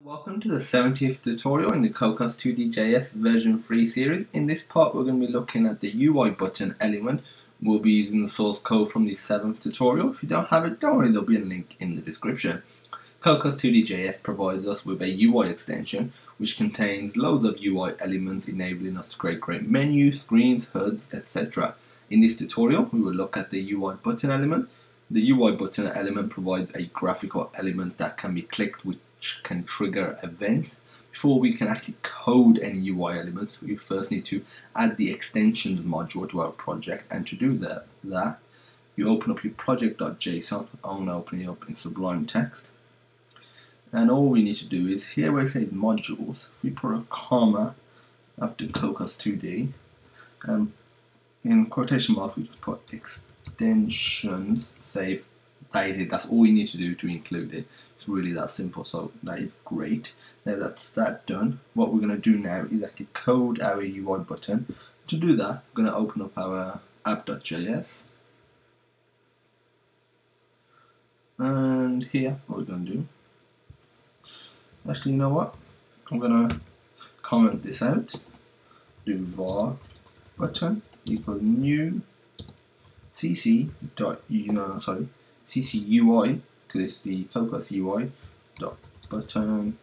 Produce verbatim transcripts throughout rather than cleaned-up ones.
Welcome to the seventieth tutorial in the Cocos two d J S version three series. In this part we're going to be looking at the U I button element. We'll be using the source code from the seventh tutorial. If you don't have it, don't worry, there'll be a link in the description. Cocos two d J S provides us with a U I extension which contains loads of U I elements enabling us to create great menus, screens, H U Ds, et cetera. In this tutorial we will look at the U I button element. The U I button element provides a graphical element that can be clicked with which can trigger events. Before we can actually code any U I elements, we first need to add the extensions module to our project, and to do that, that you open up your project dot J S O N. I want to open it up in Sublime Text, and all we need to do is here where it says modules, if we put a comma after Cocos two d, and in quotation marks we just put extensions, save. That is it, that's all you need to do to include it. It's really that simple, so that is great. Now that's that done, what we're going to do now is actually code our U I button. To do that, we're going to open up our app dot J S. And here, what we're going to do, actually, you know what? I'm going to comment this out. Do var button equals new cc dot, no, sorry. C C U I, because it's the Cocos U I dot button.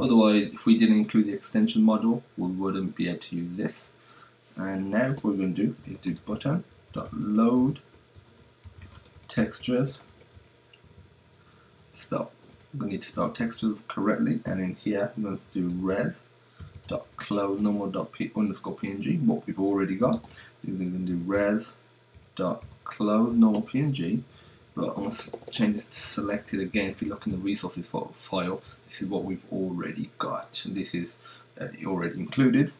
Otherwise, if we didn't include the extension module, we wouldn't be able to use this. And now what we're going to do is do button dot load textures. Spell. We're going to need to spell textures correctly. And in here, we're going to do res dot close normal dot p underscore png. What we've already got. We're going to do res dot close normal png. But I'm going to change this to selected again. If you look in the resources file, this is what we've already got. This is uh, already included.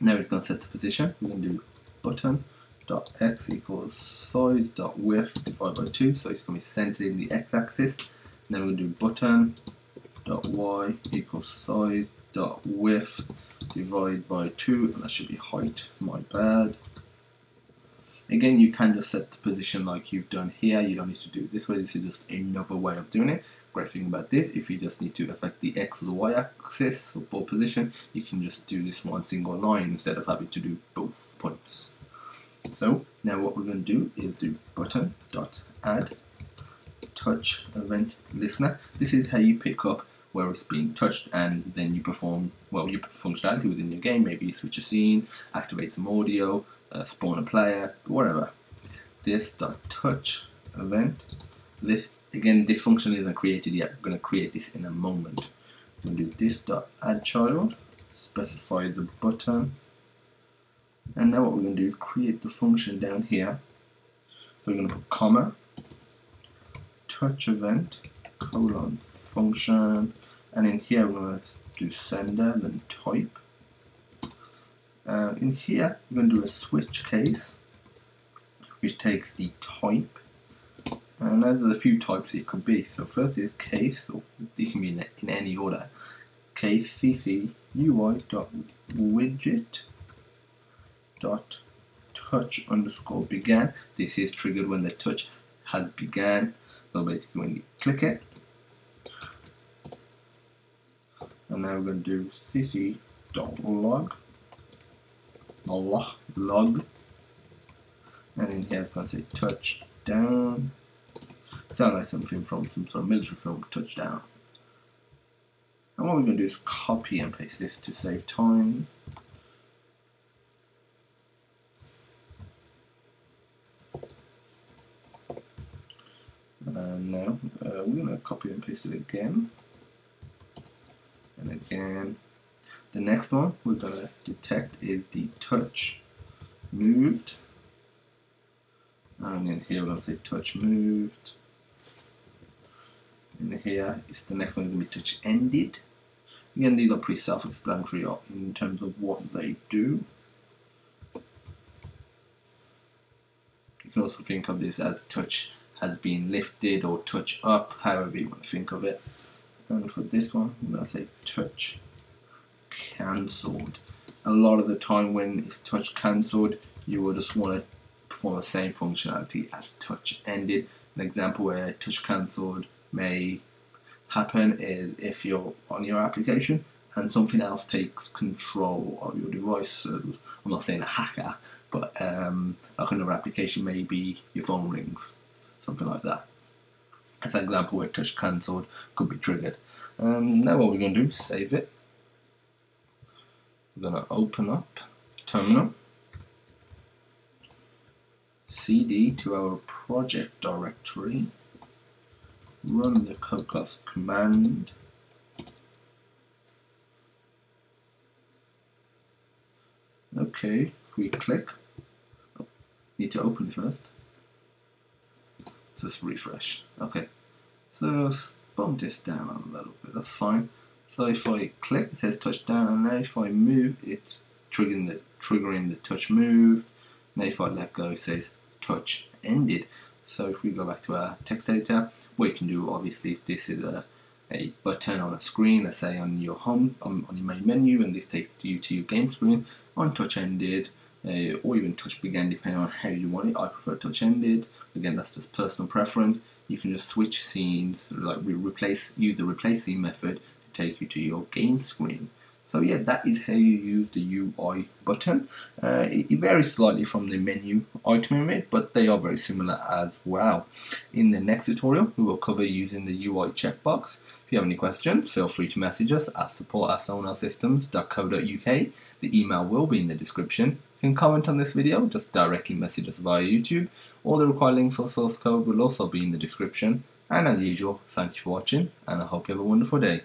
Now it's going to set the position. We're going to do button dot x equals size dot width divided by two. So it's going to be centered in the x axis. Now we're going to do button dot y equals size dot width divided by two. And that should be height. My bad. Again, you can just set the position like you've done here. You don't need to do it this way. This is just another way of doing it. Great thing about this, if you just need to affect the x or the y axis or position, you can just do this one single line instead of having to do both points. So now what we're going to do is do button dot add touch event listener. This is how you pick up where it's being touched, and then you perform well your functionality within your game. Maybe you switch a scene, activate some audio. Uh, spawn a player, whatever. This dot touch event. This again, this function isn't created yet. We're going to create this in a moment. We're going to do this dot add child. Specify the button. And now what we're going to do is create the function down here. So we're going to put comma touch event colon function, and in here we're going to do sender then type. Uh, in here, we're going to do a switch case, which takes the type, and now there's a few types it could be. So first is case, or it can be in, in any order. Case cc ui dot widget dot touch underscore began. This is triggered when the touch has began. So basically, when you click it, and now we're going to do cc dot log. log, and in here it's going to say touchdown. Sound like something from some sort of military film, touchdown. And what we're going to do is copy and paste this to save time. And now uh, we're going to copy and paste it again, and again. The next one we're going to detect is the touch moved, and in here we're going to say touch moved. In here is the next one going to be touch ended. Again, these are pretty self-explanatory in terms of what they do. You can also think of this as touch has been lifted or touch up, however you want to think of it. And for this one, we're going to say touch cancelled. A lot of the time when it's touch cancelled, you will just want to perform the same functionality as touch ended. An example where touch cancelled may happen is if you're on your application and something else takes control of your device. So I'm not saying a hacker, but um, like another application, maybe your phone rings, something like that. As an example, where touch cancelled could be triggered. Um, now what we're going to do is save it. We're going to open up terminal, cd to our project directory, run the Cocos command, okay, we click, oh, need to open it first, just refresh, okay, so bump this down a little bit, that's fine, so if I click it says touchdown, and now if I move it's triggering the, triggering the touch move, now if I let go it says touch ended. So if we go back to our text editor, what you can do obviously if this is a, a button on a screen, let's say on your home, on, on your main menu, and this takes you to your game screen, on touch ended, uh, or even touch began depending on how you want it. I prefer touch ended, again that's just personal preference. You can just switch scenes, like re replace, use the replace scene method to take you to your game screen. So yeah, that is how you use the U I button. Uh, it, it varies slightly from the menu item in it, but they are very similar as well. In the next tutorial, we will cover using the U I checkbox. If you have any questions, feel free to message us at support at sonar systems dot co dot U K. The email will be in the description. You can comment on this video, just directly message us via YouTube. All the required links for source code will also be in the description. And as usual, thank you for watching, and I hope you have a wonderful day.